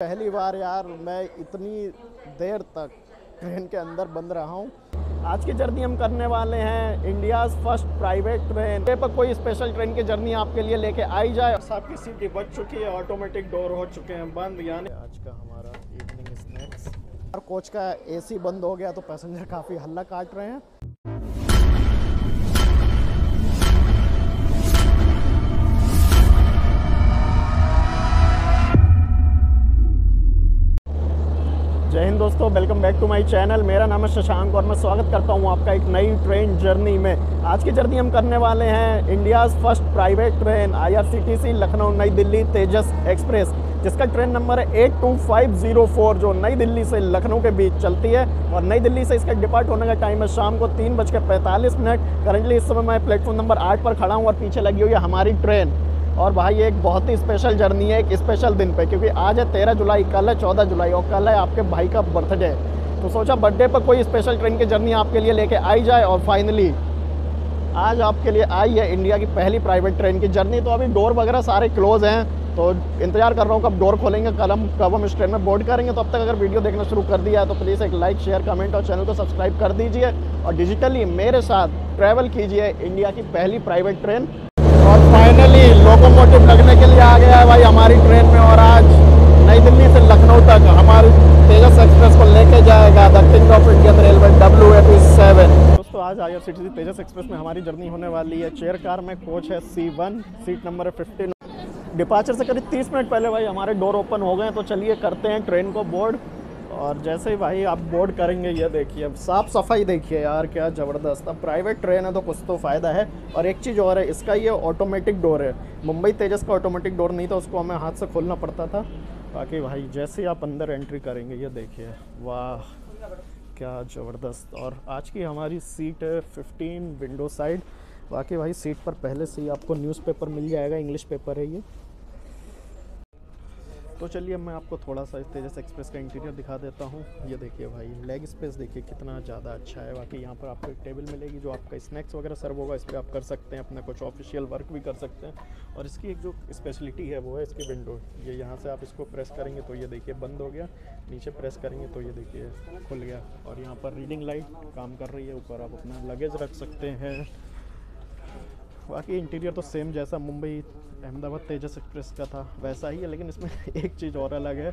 पहली बार यार मैं इतनी देर तक ट्रेन के अंदर बंद रहा हूँ। आज की जर्नी हम करने वाले हैं इंडियाज़ फर्स्ट प्राइवेट ट्रेन पर। कोई स्पेशल ट्रेन की जर्नी आपके लिए लेके आई जाए। आपकी सीटें बच चुकी है, ऑटोमेटिक डोर हो चुके हैं बंद। यानी आज का हमारा इवनिंग स्नैक्स। और कोच का एसी बंद हो गया तो पैसेंजर काफ़ी हल्ला काट रहे हैं। जय हिंद दोस्तों, welcome back to my channel. मेरा नाम है शशांक और मैं स्वागत करता हूं आपका एक नई ट्रेन जर्नी में। आज की जर्नी हम करने वाले हैं India's first private train IRCTC Lucknow नई दिल्ली तेजस एक्सप्रेस, जिसका ट्रेन नंबर है 82504, जो नई दिल्ली से लखनऊ के बीच चलती है। और नई दिल्ली से इसका डिपार्ट होने का टाइम है शाम को 3:45। करंटली इस समय मैं प्लेटफॉर्म नंबर 8 पर खड़ा हूँ और पीछे लगी हुई है हमारी ट्रेन। और भाई एक बहुत ही स्पेशल जर्नी है, एक स्पेशल दिन पे, क्योंकि आज है 13 जुलाई, कल है 14 जुलाई और कल है आपके भाई का बर्थडे। तो सोचा बर्थडे पर कोई स्पेशल ट्रेन की जर्नी आपके लिए लेके आई जाए। और फाइनली आज आपके लिए आई है इंडिया की पहली प्राइवेट ट्रेन की जर्नी। तो अभी डोर वगैरह सारे क्लोज हैं, तो इंतजार कर रहा हूँ कब डोर खोलेंगे, कब हम इस ट्रेन में बोर्ड करेंगे। तो अब तक अगर वीडियो देखना शुरू कर दिया है तो प्लीज़ एक लाइक, शेयर, कमेंट और चैनल को सब्सक्राइब कर दीजिए। और डिजिटली मेरे साथ ट्रैवल कीजिए इंडिया की पहली प्राइवेट ट्रेन। और फाइनली लोकोमोटिव लगने के लिए आ गया है भाई हमारी ट्रेन में। और आज नई दिल्ली से लखनऊ तक हमारी तेजस एक्सप्रेस को लेके जाएगा the king of Indian railway WAP 7। दोस्तों आज IRCTC तेजस एक्सप्रेस में हमारी जर्नी होने वाली है। चेयर कार में कोच है C1, सीट नंबर 15। डिपार्चर से करीब 30 मिनट पहले भाई हमारे डोर ओपन हो गए। तो चलिए करते हैं ट्रेन को बोर्ड। और जैसे ही भाई आप बोर्ड करेंगे, ये देखिए अब साफ़ सफाई देखिए यार, क्या ज़बरदस्त। अब प्राइवेट ट्रेन है तो कुछ तो फ़ायदा है। और एक चीज़ और है, इसका ये ऑटोमेटिक डोर है। मुंबई तेजस का ऑटोमेटिक डोर नहीं था, उसको हमें हाथ से खोलना पड़ता था। बाकी भाई जैसे आप अंदर एंट्री करेंगे, ये देखिए, वाह क्या ज़बरदस्त। और आज की हमारी सीट है 15 विंडो साइड। बाकी भाई सीट पर पहले से ही आपको न्यूज़पेपर मिल जाएगा, इंग्लिश पेपर है ये। तो चलिए मैं आपको थोड़ा सा तेजस एक्सप्रेस का इंटीरियर दिखा देता हूँ। ये देखिए भाई लेग स्पेस देखिए कितना ज़्यादा अच्छा है। बाकी यहाँ पर आपको एक टेबल मिलेगी जो आपका स्नैक्स वगैरह सर्व होगा। इस पर आप कर सकते हैं अपना कुछ ऑफिशियल वर्क भी कर सकते हैं। और इसकी एक जो स्पेशलिटी है वो है इसकी विंडो। ये यहाँ से आप इसको प्रेस करेंगे तो ये देखिए बंद हो गया, नीचे प्रेस करेंगे तो ये देखिए खुल गया। और यहाँ पर रीडिंग लाइट काम कर रही है, ऊपर आप अपना लगेज रख सकते हैं। बाकी इंटीरियर तो सेम जैसा मुंबई अहमदाबाद तेजस एक्सप्रेस का था वैसा ही है, लेकिन इसमें एक चीज़ और अलग है।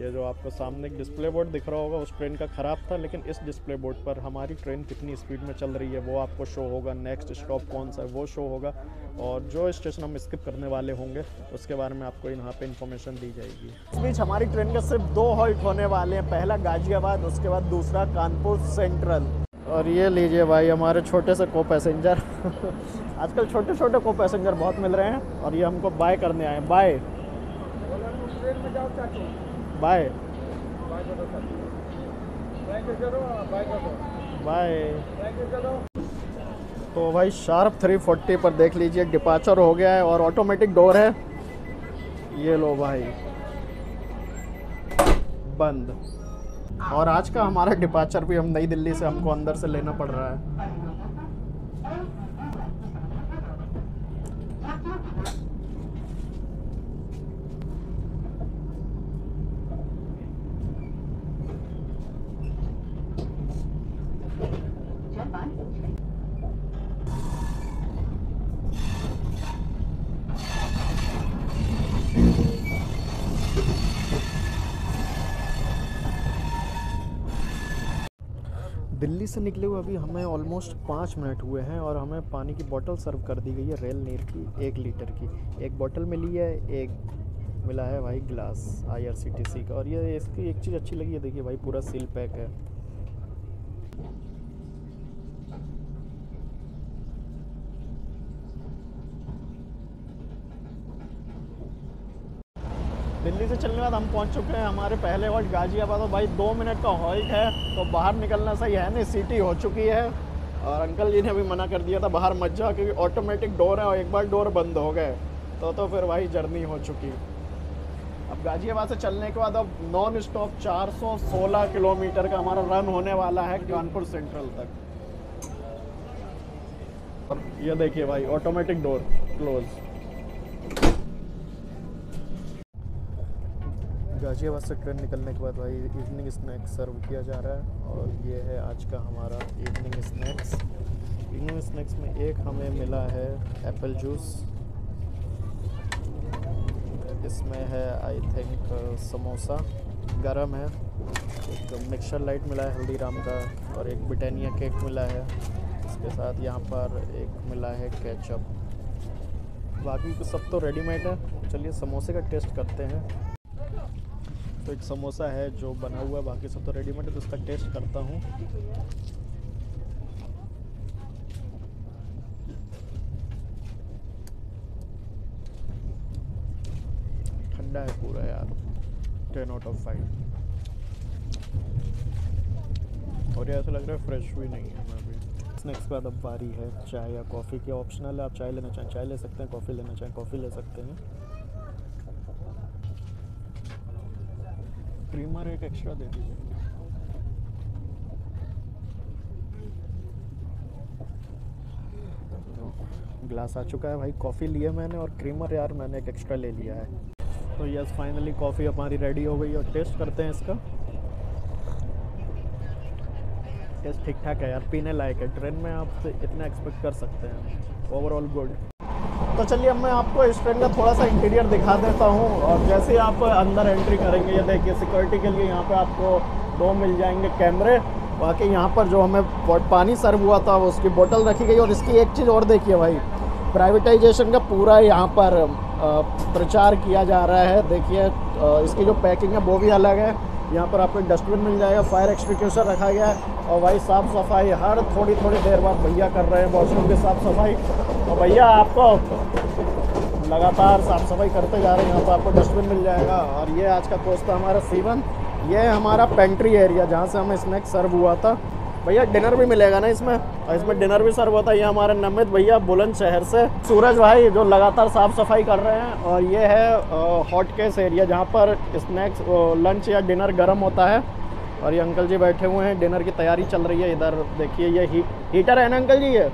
ये जो आपको सामने एक डिस्प्ले बोर्ड दिख रहा होगा उस ट्रेन का ख़राब था, लेकिन इस डिस्प्ले बोर्ड पर हमारी ट्रेन कितनी स्पीड में चल रही है वो आपको शो होगा। नेक्स्ट स्टॉप कौन सा है वो शो होगा। और जो स्टेशन हम स्किप करने वाले होंगे उसके बारे में आपको यहाँ पे इन्फॉर्मेशन दी जाएगी। इस बीच हमारी ट्रेन का सिर्फ 2 हॉल्ट होने वाले हैं, पहला गाजियाबाद, उसके बाद दूसरा कानपुर सेंट्रल। और ये लीजिए भाई हमारे छोटे से को पैसेंजर आजकल छोटे छोटे को पैसेंजर बहुत मिल रहे हैं। और ये हमको बाय करने आए। Bye bye bye. तो भाई शार्प 340 पर देख लीजिए डिपार्चर हो गया है और ऑटोमेटिक डोर है। ये लो भाई बंद। और आज का हमारा डिपार्चर भी हम नई दिल्ली से हमको अंदर से लेना पड़ रहा है। दिल्ली से निकले हुए अभी हमें ऑलमोस्ट 5 मिनट हुए हैं और हमें पानी की बोतल सर्व कर दी गई है रेल नीर की 1 लीटर की। एक बोतल मिली है, एक मिला है भाई ग्लास IRCTC का। और ये इसकी एक चीज़ अच्छी लगी है, देखिए भाई पूरा सील पैक है। दिल्ली से चलने के बाद हम पहुंच चुके हैं हमारे पहले हॉल्ट गाजियाबाद। और भाई 2 मिनट का हॉल्ट है तो बाहर निकलना सही है नहीं, सीटी हो चुकी है। और अंकल जी ने भी मना कर दिया था बाहर मत जाओ क्योंकि ऑटोमेटिक डोर है और एक बार डोर बंद हो गए तो फिर भाई जर्नी हो चुकी। अब गाजियाबाद से चलने के बाद अब नॉन स्टॉप 416 किलोमीटर का हमारा रन होने वाला है कानपुर सेंट्रल तक। और ये देखिए भाई ऑटोमेटिक डोर क्लोज। गाजियाबाद से ट्रेन निकलने के बाद भाई इवनिंग स्नैक्स सर्व किया जा रहा है और ये है आज का हमारा इवनिंग स्नैक्स। इवनिंग स्नैक्स में एक हमें मिला है एप्पल जूस, इसमें है आई थिंक समोसा गरम है, एक मिक्सचर लाइट मिला है हल्दीराम का और एक ब्रिटानिया केक मिला है, इसके साथ यहाँ पर एक मिला है केचप। बाकी सब तो रेडीमेड है। चलिए समोसे का टेस्ट करते हैं। तो एक समोसा है जो बना हुआ है, बाकी सब तो रेडीमेड है, तो इसका टेस्ट करता हूँ। ठंडा है पूरा यार, 10 आउट ऑफ 5। और ये ऐसा लग रहा है फ्रेश भी नहीं है। मैं भी स्नैक्स के बाद अब बारी है चाय या कॉफ़ी की। ऑप्शनल है, आप चाय लेना चाहें चाय ले सकते हैं, कॉफ़ी लेना चाहें कॉफ़ी ले सकते हैं। क्रीमर एक एक्स्ट्रा दे दीजिए। ग्लास आ चुका है भाई, कॉफ़ी लिया मैंने और क्रीमर यार मैंने एक एक्स्ट्रा ले लिया है। तो यस फाइनली कॉफ़ी हमारी रेडी हो गई और टेस्ट करते हैं इसका। टेस्ट ठीक ठाक है यार, पीने लायक है। ट्रेन में आप इतना एक्सपेक्ट कर सकते हैं, ओवरऑल गुड। तो चलिए अब मैं आपको इस ट्रेन का थोड़ा सा इंटीरियर दिखा देता हूँ। और जैसे आप अंदर एंट्री करेंगे ये देखिए सिक्योरिटी के लिए यहाँ पे आपको 2 मिल जाएंगे कैमरे। बाकी यहाँ पर जो हमें पानी सर्व हुआ था उसकी बोतल रखी गई। और इसकी एक चीज़ और देखिए भाई, प्राइवेटाइजेशन का पूरा यहाँ पर प्रचार किया जा रहा है। देखिए इसकी जो पैकिंग है वो भी अलग है। यहाँ पर आपको डस्टबिन मिल जाएगा, फायर एक्सटिंग्विशर रखा गया है और भाई साफ़ सफाई हर थोड़ी देर बाद भैया कर रहे हैं वॉशरूम की साफ़ सफाई। और भैया आपको लगातार साफ़ सफाई करते जा रहे हैं। यहाँ पर आपको डस्टबिन मिल जाएगा। और ये आज का कोर्स था हमारा C1। ये हमारा पेंट्री एरिया जहाँ से हमें स्नैक सर्व हुआ था। भैया डिनर भी मिलेगा ना इसमें? और इसमें डिनर भी सर्व होता है। ये हमारे नमित भैया बुलंदशहर से, सूरज भाई जो लगातार साफ़ सफाई कर रहे हैं। और ये है हॉट केस एरिया जहाँ पर स्नैक्स लंच या डिनर गर्म होता है। और ये अंकल जी बैठे हुए हैं, डिनर की तैयारी चल रही है। इधर देखिए ये हीटर है ना अंकल जी? ये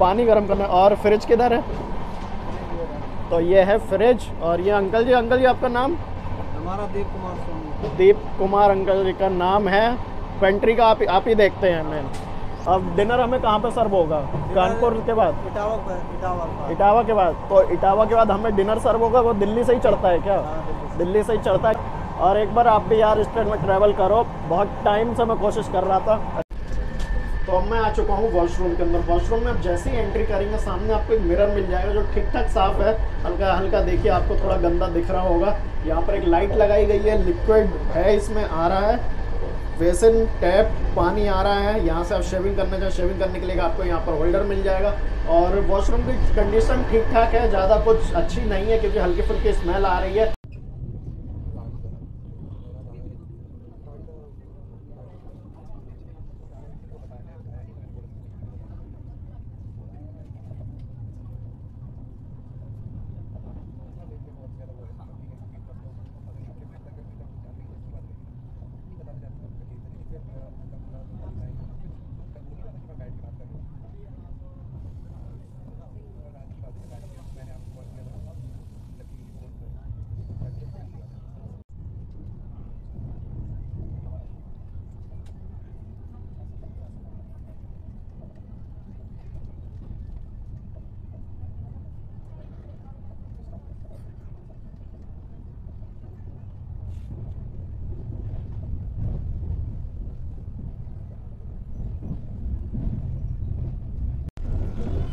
पानी गर्म करना। और फ्रिज किधर है? तो ये है फ्रिज। और ये अंकल जी, आपका नाम? हमारा दीप कुमार। दीप कुमार अंकल जी का नाम है। पेंट्री का आप ही देखते हैं मैम। अब डिनर हमें कहाँ पे सर्व होगा? कानपुर के बाद इटावा के बाद। तो इटावा के बाद हमें डिनर सर्व होगा। वो दिल्ली से ही चढ़ता है क्या? दिल्ली से ही चढ़ता है। और एक बार आप भी यार इस ट्रेन में ट्रैवल करो, बहुत टाइम से मैं कोशिश कर रहा था। तो अब मैं आ चुका हूँ वॉशरूम के अंदर। वॉशरूम में आप जैसे ही एंट्री करेंगे सामने आपको एक मिरर मिल जाएगा जो ठीक ठाक साफ है। हल्का हल्का देखिए आपको थोड़ा गंदा दिख रहा होगा। यहाँ पर एक लाइट लगाई गई है, लिक्विड है इसमें आ रहा है, बेसिन टैप पानी आ रहा है। यहाँ से आप शेविंग करना चाहें शेविंग करने के लिए आपको यहाँ पर होल्डर मिल जाएगा। और वॉशरूम की कंडीशन ठीक ठाक है, ज़्यादा कुछ अच्छी नहीं है क्योंकि हल्की फुल्की स्मेल आ रही है।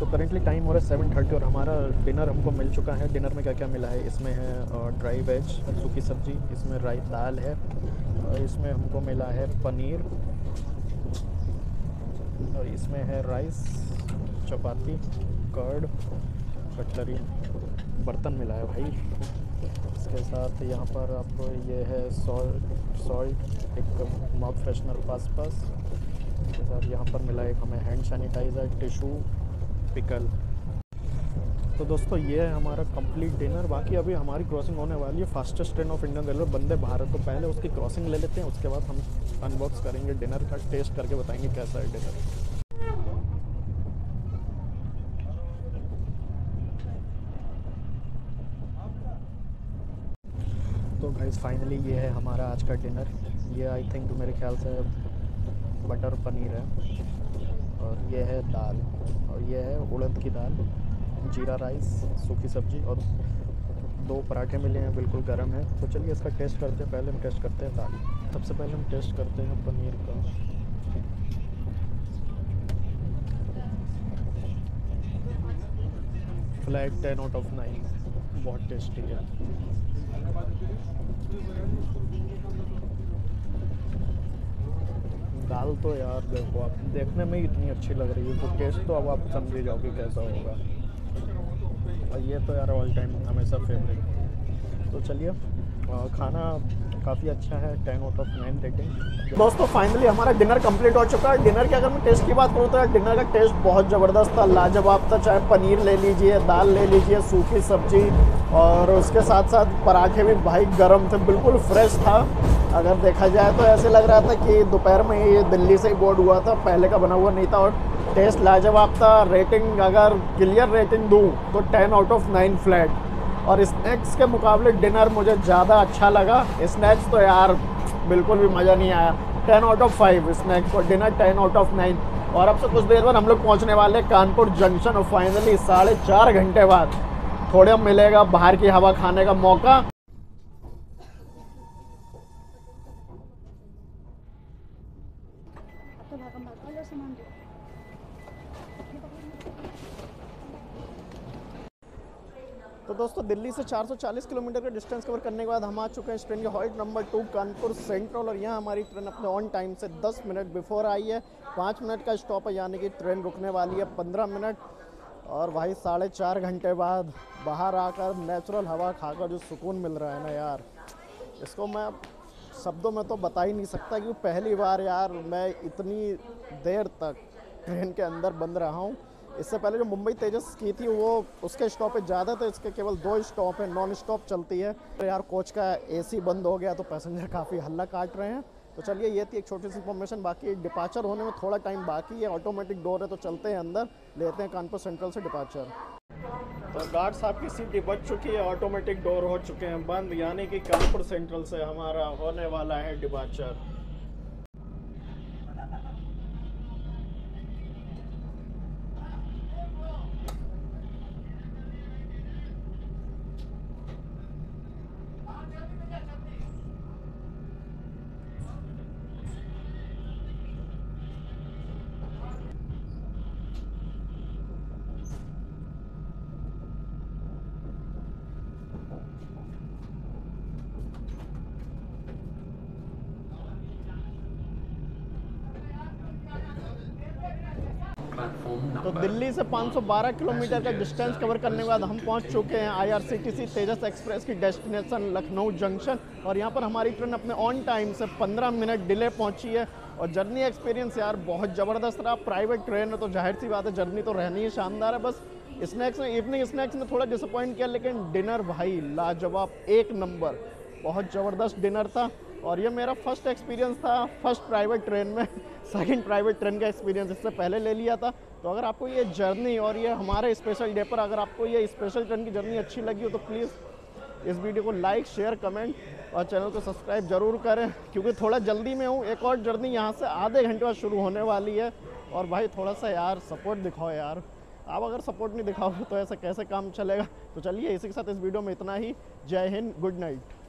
तो करेंटली टाइम हो रहा है 7:30 और हमारा डिनर हमको मिल चुका है। डिनर में क्या क्या मिला है? इसमें है ड्राई वेज सूखी सब्जी, इसमें राई दाल है, और इसमें हमको मिला है पनीर, और इसमें है राइस, चपाती, कर्ड, कटलरी, बर्तन मिला है भाई। इसके साथ यहाँ पर आप ये है सॉल्ट, एक माउथ फ्रेशनर पास। इसके साथ यहाँ पर मिला एक हमें हैंड सैनिटाइज़र, टिशू, पिकल। तो दोस्तों ये है हमारा कंप्लीट डिनर। बाकी अभी हमारी क्रॉसिंग होने वाली है fastest train of Indian railway Vande Bharat. तो पहले उसकी क्रॉसिंग ले लेते हैं, उसके बाद हम अनबॉक्स करेंगे डिनर का, टेस्ट करके बताएंगे कैसा है डिनर। तो गाइस फाइनली ये है हमारा आज का डिनर। ये आई थिंक मेरे ख्याल से बटर पनीर है, और ये है दाल, और ये है उड़द की दाल, जीरा राइस, सूखी सब्जी और दो पराठे मिले हैं, बिल्कुल गर्म है। तो चलिए इसका टेस्ट करते हैं। पहले हम टेस्ट करते हैं दाल। सबसे पहले हम टेस्ट करते हैं पनीर का। फ्लैट 10/9, बहुत टेस्टी है। दाल तो यार देखो आप, देखने में ही इतनी अच्छी लग रही है तो टेस्ट तो अब आप समझ ही जाओगे कैसा होगा। और ये तो यार ऑल टाइम हमेशा फेवरेट। तो चलिए खाना काफ़ी अच्छा है, 10/9 रेटिंग। दोस्तों फाइनली हमारा डिनर कंप्लीट हो चुका है। डिनर के अगर मैं टेस्ट की बात करूँ तो यार डिनर का टेस्ट बहुत ज़बरदस्त था, लाजवाब था। चाहे पनीर ले लीजिए, दाल ले लीजिए, सूखी सब्जी, और उसके साथ साथ पराठे भी भाई गर्म थे, बिल्कुल फ्रेश था। अगर देखा जाए तो ऐसे लग रहा था कि दोपहर में ये दिल्ली से ही बोर्ड हुआ था, पहले का बना हुआ नहीं था। और टेस्ट लाजवाब था। रेटिंग अगर क्लियर रेटिंग दूँ तो 10/9 फ्लैट। और स्नैक्स के मुकाबले डिनर मुझे ज़्यादा अच्छा लगा। स्नैक्स तो यार बिल्कुल भी मज़ा नहीं आया, 10/5 स्नैक्स, और डिनर 10/9। और अब से कुछ देर बाद हम लोग पहुँचने वाले कानपुर जंक्शन, और फाइनली 4.5 घंटे बाद थोड़े मिलेगा बाहर की हवा खाने का मौका। तो दोस्तों दिल्ली से 440 किलोमीटर का डिस्टेंस कवर करने के बाद हम आ चुके हैं इस ट्रेन के हॉल्ट नंबर 2 कानपुर सेंट्रल। और यहाँ हमारी ट्रेन अपने ऑन टाइम से 10 मिनट बिफोर आई है। 5 मिनट का स्टॉप है, यानी कि ट्रेन रुकने वाली है 15 मिनट। और भाई 4.5 घंटे बाद बाहर आकर नेचुरल हवा खाकर जो सुकून मिल रहा है ना यार, इसको मैं शब्दों में तो बता ही नहीं सकता। क्योंकि पहली बार यार मैं इतनी देर तक ट्रेन के अंदर बंद रहा हूँ। इससे पहले जो मुंबई तेजस की थी वो उसके स्टॉपेज ज़्यादा थे, इसके केवल 2 स्टॉप हैं, नॉन स्टॉप चलती है। तो यार कोच का एसी बंद हो गया तो पैसेंजर काफ़ी हल्ला काट रहे हैं। तो चलिए ये थी एक छोटी सी इन्फॉर्मेशन। बाकी डिपार्चर होने में थोड़ा टाइम बाकी है, ऑटोमेटिक डोर है तो चलते हैं अंदर, लेते हैं कानपुर सेंट्रल से डिपार्चर। तो गार्ड साहब की सीटी बच चुकी है, ऑटोमेटिक डोर हो चुके हैं बंद, यानी कि कानपुर सेंट्रल से हमारा होने वाला है डिपार्चर। तो दिल्ली से 512 किलोमीटर का डिस्टेंस कवर करने के बाद हम पहुंच चुके हैं IRCTC तेजस एक्सप्रेस की डेस्टिनेशन लखनऊ जंक्शन। और यहां पर हमारी ट्रेन अपने ऑन टाइम से 15 मिनट डिले पहुंची है। और जर्नी एक्सपीरियंस यार बहुत ज़बरदस्त रहा। प्राइवेट ट्रेन है तो जाहिर सी बात है जर्नी तो रहनी ही शानदार है। बस स्नैक्स में, इवनिंग स्नैक्स में थोड़ा डिसअपॉइंट किया, लेकिन डिनर भाई लाजवाब, एक नंबर, बहुत ज़बरदस्त डिनर था। और ये मेरा फर्स्ट एक्सपीरियंस था, फर्स्ट प्राइवेट ट्रेन में, सेकंड प्राइवेट ट्रेन का एक्सपीरियंस इससे पहले ले लिया था। तो अगर आपको ये जर्नी और ये हमारे स्पेशल डे पर अगर आपको ये स्पेशल ट्रेन की जर्नी अच्छी लगी हो तो प्लीज़ इस वीडियो को लाइक, शेयर, कमेंट और चैनल को सब्सक्राइब ज़रूर करें। क्योंकि थोड़ा जल्दी में हूँ, एक और जर्नी यहाँ से आधे घंटे बाद शुरू होने वाली है। और भाई थोड़ा सा यार सपोर्ट दिखाओ यार, आप अगर सपोर्ट नहीं दिखाओगे तो ऐसा कैसे काम चलेगा। तो चलिए इसी के साथ इस वीडियो में इतना ही। जय हिंद, गुड नाइट।